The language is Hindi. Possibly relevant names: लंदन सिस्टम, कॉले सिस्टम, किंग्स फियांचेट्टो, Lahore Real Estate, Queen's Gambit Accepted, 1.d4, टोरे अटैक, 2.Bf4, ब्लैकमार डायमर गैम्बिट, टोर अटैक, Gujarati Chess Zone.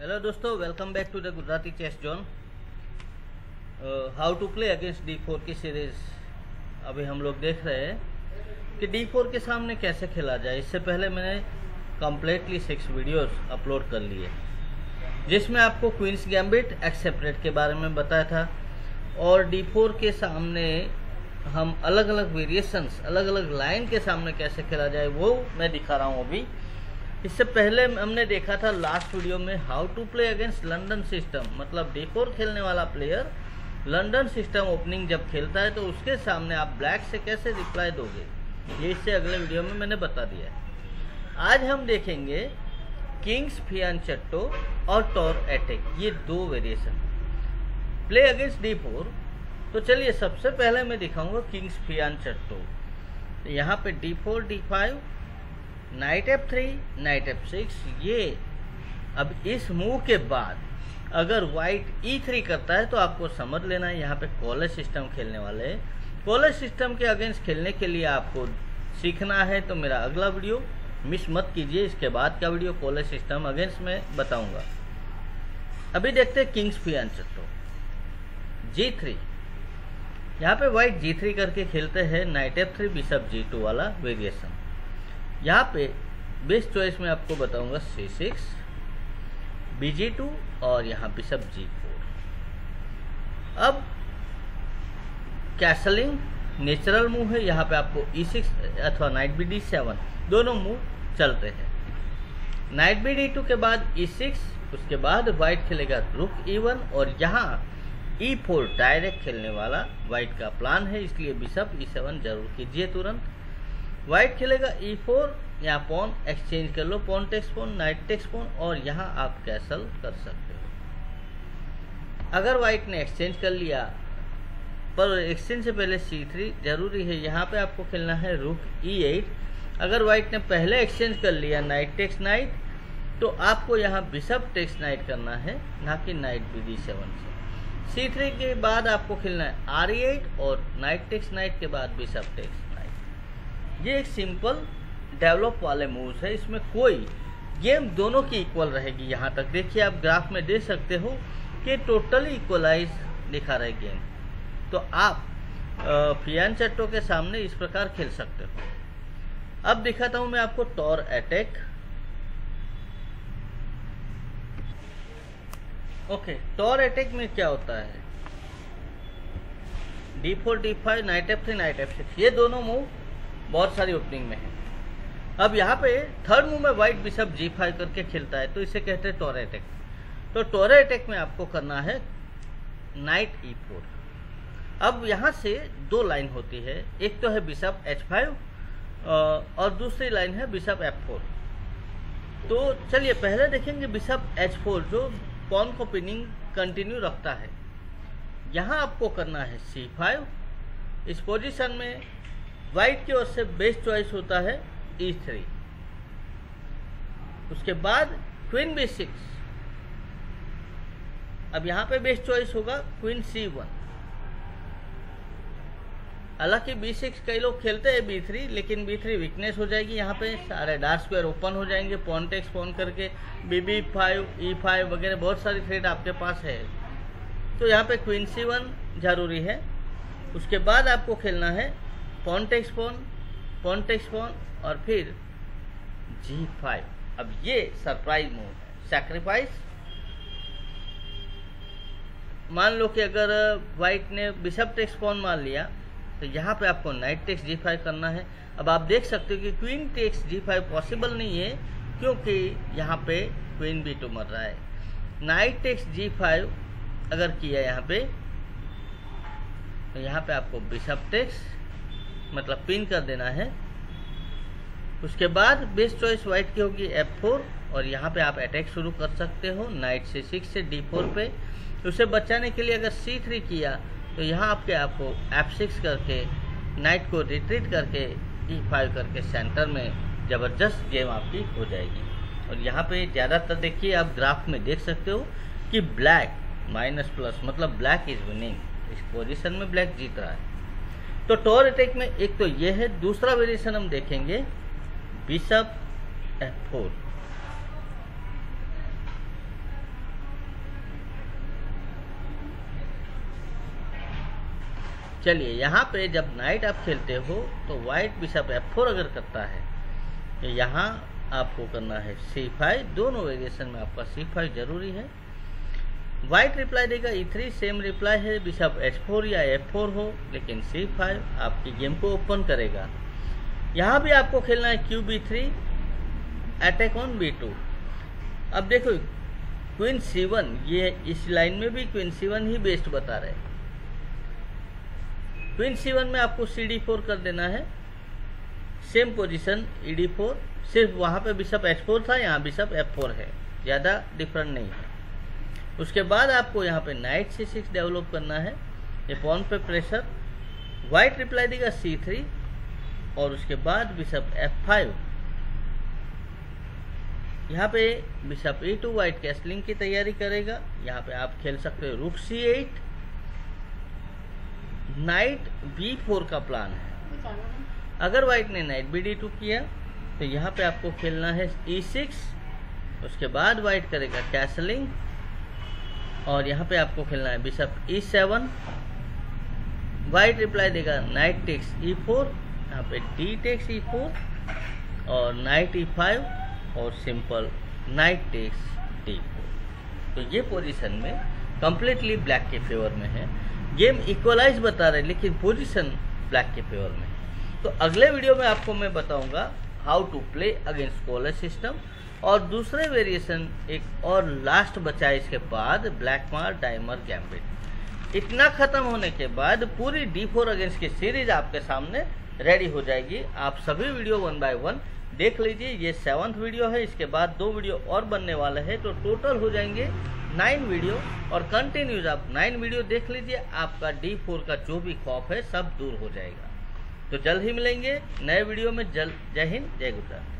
हेलो दोस्तों, welcome back to the Gujarati chess zone. How to play against D4 की सीरीज़ अभी हम लोग देख रहे हैं कि D4 के सामने कैसे खेला जाए। इससे पहले मैंने कम्प्लीटली 6 वीडियोस अपलोड कर लिए, जिसमें आपको क्वींस गैम्बिट एक्सेप्टेड के बारे में बताया था और D4 के सामने हम अलग अलग वेरिएशंस, अलग अलग लाइन के सामने कैसे खेला जाए वो मैं दिखा रहा हूँ अभी। इससे पहले हमने देखा था लास्ट वीडियो में how to play against लंदन सिस्टम, मतलब D4 खेलने वाला प्लेयर लंदन सिस्टम ओपनिंग जब खेलता है तो उसके सामने आप ब्लैक से कैसे रिप्लाई दोगे, ये इससे अगले वीडियो में मैंने बता दिया है। आज हम देखेंगे किंग्स फियांचेट्टो और टोर अटैक, ये दो वेरिएशन प्ले अगेंस्ट D4। तो चलिए सबसे पहले मैं दिखाऊंगा किंग्स फियांचेट्टो। यहाँ पे D4, D5, night F3, night F6, ये अब इस मूव के बाद अगर वाइट E3 करता है तो आपको समझ लेना है यहाँ पे कॉले सिस्टम खेलने वाले हैं। कॉले सिस्टम के अगेंस्ट खेलने के लिए आपको सीखना है तो मेरा अगला वीडियो मिस मत कीजिए, इसके बाद का वीडियो कॉले सिस्टम अगेंस्ट में बताऊंगा। अभी देखते हैं किंग्स फियांचेट्टो। G3, यहाँ पे वाइट G3 करके खेलते हैं, नाइट F3 बिशप G2 वाला वेरिएशन। यहाँ पे बेस्ट चॉइस में आपको बताऊंगा C6, BG2 और यहाँ बिशप G4। अब कैसलिंग नेचुरल मूव है, यहाँ पे आपको E6 अथवा नाइट BD7 दोनों मूव चलते हैं। नाइट BD2 के बाद E6, उसके बाद वाइट खेलेगा रुक E1 और यहाँ E4 डायरेक्ट खेलने वाला वाइट का प्लान है, इसलिए बिशप E7 जरूर कीजिए तुरंत। वाइट खेलेगा E4, यहाँ पॉन एक्सचेंज कर लो, pawn takes pawn, knight takes pawn और यहाँ आप कैसल कर सकते हो। अगर वाइट ने एक्सचेंज कर लिया, पर एक्सचेंज से पहले C3 जरूरी है, यहाँ पे आपको खेलना है रुक E8। अगर वाइट ने पहले एक्सचेंज कर लिया नाइट टेक्स नाइट, तो आपको यहाँ बिशप टेक्स नाइट करना है, ना कि नाइट BD7 से। C3 के बाद आपको खेलना है R8 और नाइट टेक्स नाइट के बाद बिशप टेक्स। ये एक सिंपल डेवलप वाले मूव्स है, इसमें कोई गेम दोनों की इक्वल रहेगी। यहाँ तक देखिए, आप ग्राफ में देख सकते हो कि टोटली इक्वलाइज दिखा रहे गेम। तो आप फियांचेट्टो के सामने इस प्रकार खेल सकते हो। अब दिखाता हूँ मैं आपको टोर अटैक। Okay, टोर अटैक में क्या होता है, D4, D5, night F3, night F6, ये दोनों मूव बहुत सारी ओपनिंग में है। अब यहाँ पे थर्ड मूव में व्हाइट बिशप G5 करके खेलता है, तो इसे कहते हैं टोरे अटैक। तो टोरे अटैक में आपको करना है नाइट E4। अब यहाँ से दो लाइन होती है, एक तो है बिशप H5 और दूसरी लाइन है बिशप F4। तो चलिए पहले देखेंगे बिशप H4, जो पॉन को पिनिंग कंटिन्यू रखता है। यहाँ आपको करना है C5। इस पोजिशन में व्हाइट की ओर से बेस्ट चॉइस होता है E3, उसके बाद क्वीन B6। अब यहाँ पे बेस्ट चॉइस होगा क्वीन C1। हालांकि B6 कई लोग खेलते हैं B3, लेकिन B3 वीकनेस हो जाएगी, यहाँ पे सारे डार्क स्क्वायर ओपन हो जाएंगे, पॉन टेक्स पॉन करके BB5, E5 वगैरह बहुत सारी थ्रेड आपके पास है। तो यहाँ पे क्वीन C1 जरूरी है। उसके बाद आपको खेलना है pawn takes pawn, pawn takes pawn और फिर G5। अब ये सरप्राइज मूव है, सैक्रिफाइस। मान लो कि अगर वाइट ने बिशप टेक्स पॉन मान लिया तो यहाँ पे आपको नाइट टेक्स G5 करना है। अब आप देख सकते हो कि क्वीन टेक्स G5 पॉसिबल नहीं है, क्योंकि यहाँ पे क्वीन B2 मर रहा है। नाइट टेक्स G5 अगर किया यहाँ पे, तो यहाँ पे आपको बिशप टेक्स मतलब पिन कर देना है। उसके बाद बेस्ट चॉइस व्हाइट की होगी F4 और यहाँ पे आप अटैक शुरू कर सकते हो नाइट C6 से D4 पे। उसे बचाने के लिए अगर C3 किया तो यहाँ आपके आपको F6 करके नाइट को रिट्रीट करके E5 करके सेंटर में ज़बरदस्त गेम आपकी हो जाएगी। और यहाँ पे ज़्यादातर देखिए, आप ग्राफ में देख सकते हो कि ब्लैक माइनस प्लस, मतलब ब्लैक इज विनिंग, इस पोजिशन में ब्लैक जीत रहा है। तो टोर अटैक में एक तो ये है, दूसरा वेरिएशन हम देखेंगे बिशप F4। चलिए यहाँ पे जब नाइट आप खेलते हो तो वाइट बिशप F4 अगर करता है, यहाँ आपको करना है C5। दोनों वेरिएशन में आपका C5 जरूरी है। वाइट रिप्लाई देगा E3, सेम रिप्लाई है, बिशप H4 या F4 हो, लेकिन C5 आपकी गेम को ओपन करेगा। यहाँ भी आपको खेलना है QB3, अटैक ऑन B2। अब देखो क्वीन C1, ये इस लाइन में भी क्वीन C1 ही बेस्ट बता रहे हैं। क्वीन C1 में आपको CD4 कर देना है, सेम पोजीशन ED4, सिर्फ वहाँ पे बिशप H4 था, यहाँ बिशप F4 है, ज़्यादा डिफरेंट नहीं है। उसके बाद आपको यहाँ पे नाइट C6 डेवलप करना है, ये पॉन पे प्रेशर। वाइट रिप्लाई देगा C3 और उसके बाद बिशप F5। यहाँ पे बिशप E2 वाइट कैसलिंग की तैयारी करेगा। यहाँ पे आप खेल सकते हो रुक C8, नाइट B4 का प्लान है। अगर वाइट ने नाइट BD2 किया तो यहाँ पे आपको खेलना है E6, उसके बाद वाइट करेगा कैसलिंग और यहाँ पे आपको खेलना है बिशप E7। वाइट रिप्लाई देगा नाइट टेक्स E4, यहाँ पे D टेक्स E4 और नाइट E5 और सिंपल नाइट टेक्स D4। तो ये पोजीशन में कंप्लीटली ब्लैक के फेवर में है। गेम इक्वलाइज बता रहे लेकिन पोजीशन ब्लैक के फेवर में। तो अगले वीडियो में आपको मैं बताऊंगा how to play against scholar system और दूसरे वेरिएशन एक और लास्ट बचा इसके बाद ब्लैकमार डायमर गैम्बिट। इतना ख़त्म होने के बाद पूरी D4 अगेंस्ट की सीरीज आपके सामने रेडी हो जाएगी। आप सभी वीडियो 1 बाय 1 देख लीजिए। ये 7वां वीडियो है, इसके बाद 2 वीडियो और बनने वाले हैं, तो टोटल हो जाएंगे 9 वीडियो और कंटिन्यूज आप 9 वीडियो देख लीजिए। आपका D4 का जो भी खौफ है सब दूर हो जाएगा। तो जल्द ही मिलेंगे नए वीडियो में। जय हिंद, जय गुजरात।